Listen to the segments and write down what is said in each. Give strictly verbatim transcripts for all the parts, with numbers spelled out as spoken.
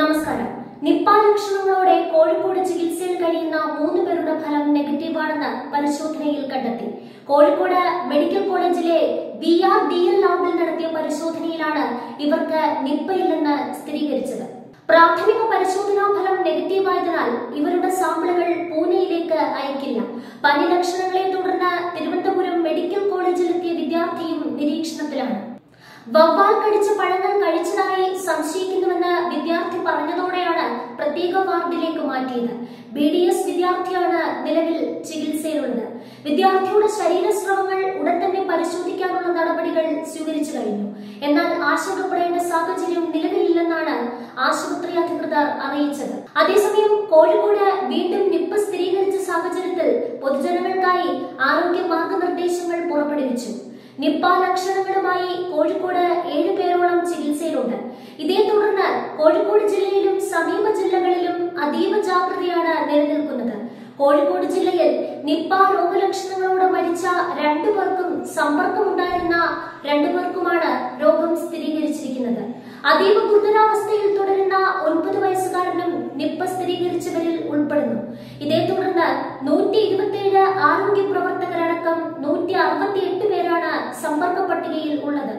നമസ്കാരം. നിപ്പ ലക്ഷണങ്ങളോടെ കോഴിക്കോട് ചികിത്സയിൽ കഴിയുന്ന മൂന്ന് പേരുടെ ഫലം നെഗറ്റീവ് ആണെന്ന് പരിശോധനയിൽ കണ്ടെത്തി. കോഴിക്കോട് മെഡിക്കൽ കോളേജിലെ ബി ആർ ഡി എൽ ലാബിൽ നടത്തിയ പരിശോധനയിലാണ് ഇവർക്ക് നിപ്പയില്ലെന്ന് സ്ഥിരീകരിച്ചത്. പ്രാഥമിക പരിശോധനാ ഫലം നെഗറ്റീവ് ആയതിനാൽ ഇവരുടെ സാമ്പിളുകൾ പൂനെയിലേക്ക് അയക്കില്ല. പനി ലക്ഷണങ്ങളെ തുടർന്ന് തിരുവനന്തപുരം മെഡിക്കൽ കോളേജിൽ എത്തിയ വിദ്യാർത്ഥിയും നിരീക്ഷണത്തിലാണ്. വവ്വാൽ കടിച്ച പഴങ്ങൾ കഴിച്ചതായി സംശയിക്കുന്നുവെന്ന് വിദ്യാർത്ഥി പറഞ്ഞതോടെയാണ് പ്രത്യേക വാർഡിലേക്ക് മാറ്റിയത്. ബി ഡി എസ് വിദ്യാർത്ഥിയാണ് നിലവിൽ ചികിത്സയിലുള്ളത്. വിദ്യാർത്ഥിയുടെ ശരീരസ്രവങ്ങൾ ഉടൻ തന്നെ പരിശോധിക്കാനുള്ള നടപടികൾ സ്വീകരിച്ചു കഴിഞ്ഞു. എന്നാൽ ആശങ്കപ്പെടേണ്ട സാഹചര്യം നിലവിലില്ലെന്നാണ് ആശുപത്രി അധികൃതർ അറിയിച്ചത്. അതേസമയം കോഴിക്കോട് വീണ്ടും നിപ്പ സ്ഥിരീകരിച്ച സാഹചര്യത്തിൽ പൊതുജനങ്ങൾക്കായി ആരോഗ്യ മാർഗനിർദ്ദേശങ്ങൾ പുറപ്പെടുവിച്ചു. നിപ്പ ലക്ഷണങ്ങളുമായി കോഴിക്കോട് ഏഴ് പേരോളം ചികിത്സയിലുണ്ട്. ഇതേ തുടർന്ന് കോഴിക്കോട് ജില്ലയിലും സമീപ ജില്ലകളിലും അതീവ ജാഗ്രതയാണ് നിലനിൽക്കുന്നത്. കോഴിക്കോട് ജില്ലയിൽ നിപ്പ രോഗലക്ഷണങ്ങളോടെ മരിച്ച രണ്ടു പേർക്കും സമ്പർക്കമുണ്ടായിരുന്ന രണ്ടു പേർക്കുമാണ് രോഗം സ്ഥിരീകരിച്ചിരിക്കുന്നത്. അതീവ ഗുരുതരാവസ്ഥയിൽ തുടരുന്ന ഒൻപത് വയസ്സുകാരനും നിപ്പ സ്ഥിരീകരിച്ചവരിൽ ഉൾപ്പെടുന്നു. ഇതേ തുടർന്ന് നൂറ്റി ഇരുപത്തിയേഴ് ആരോഗ്യ പ്രവർത്തകരടക്കം നൂറ്റി അറുപത്തി എട്ട് പേരാണ് സമ്പർക്ക പട്ടികയിൽ ഉള്ളത്.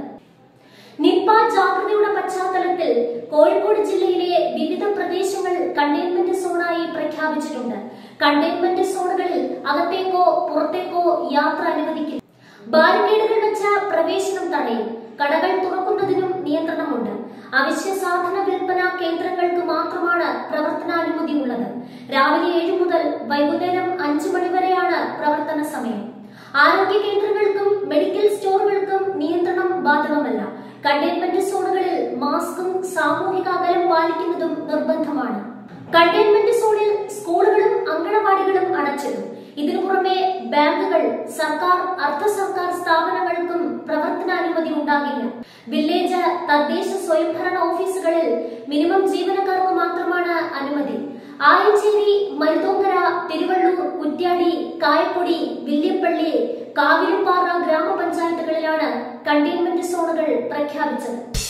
നിപ്പ ജാഗ്രതയുടെ പശ്ചാത്തലത്തിൽ കോഴിക്കോട് ജില്ലയിലെ വിവിധ പ്രദേശങ്ങൾ കണ്ടെയ്ൻമെന്റ് സോണായി പ്രഖ്യാപിച്ചിട്ടുണ്ട്. കണ്ടെയ്ൻമെന്റ് സോണുകളിൽ അകത്തേക്കോ പുറത്തേക്കോ യാത്ര അനുവദിക്കും. ബാരിക്കേഡുകൾ വെച്ച് പ്രവേശനം തടയും. കടകൾ തുറക്കുന്നതിനും നിയന്ത്രണമുണ്ട്. അവശ്യ സാധന വിൽപ്പന കേന്ദ്രങ്ങൾക്ക് മാത്രമാണ് പ്രവർത്തനാനുമതി ഉള്ളത്. രാവിലെ ഏഴ് മുതൽ വൈകുന്നേരം അഞ്ചു മണിവരെയാണ് പ്രവർത്തന സമയം. ആരോഗ്യ കേന്ദ്രങ്ങൾക്കും മെഡിക്കൽ സ്റ്റോറുകൾക്കും നിയന്ത്രണം ബാധകമല്ല. കണ്ടെയ്ൻമെന്റ് സോണുകളിൽ മാസ്കും സാമൂഹിക അകലം പാലിക്കുന്നതും നിർബന്ധമാണ്. കണ്ടെയ്ൻമെന്റ് സോണിൽ സ്കൂളുകളും അങ്കണവാടികളും അടച്ചിടും. ഇതിനു പുറമെ ബാങ്കുകൾ, സർക്കാർ, അർദ്ധ സർക്കാർ സ്ഥാപനങ്ങൾക്കും പ്രവർത്തനാനുമതി ഉണ്ടാകില്ല. വില്ലേജ്, തദ്ദേശ സ്വയംഭരണ ഓഫീസുകളിൽ മിനിമം ജീവനക്കാർക്ക് മാത്രമാണ് അനുമതി. ആയഞ്ചേരി, മരുതോങ്കര, തിരുവള്ളൂർ, കുറ്റ്യാടി, കായപ്പൊടി, വില്യപ്പള്ളി, കാവിലുംപാറ ഗ്രാമപഞ്ചായത്തുകളിലാണ് കണ്ടെയ്ൻമെന്റ് സോണുകൾ പ്രഖ്യാപിച്ചത്.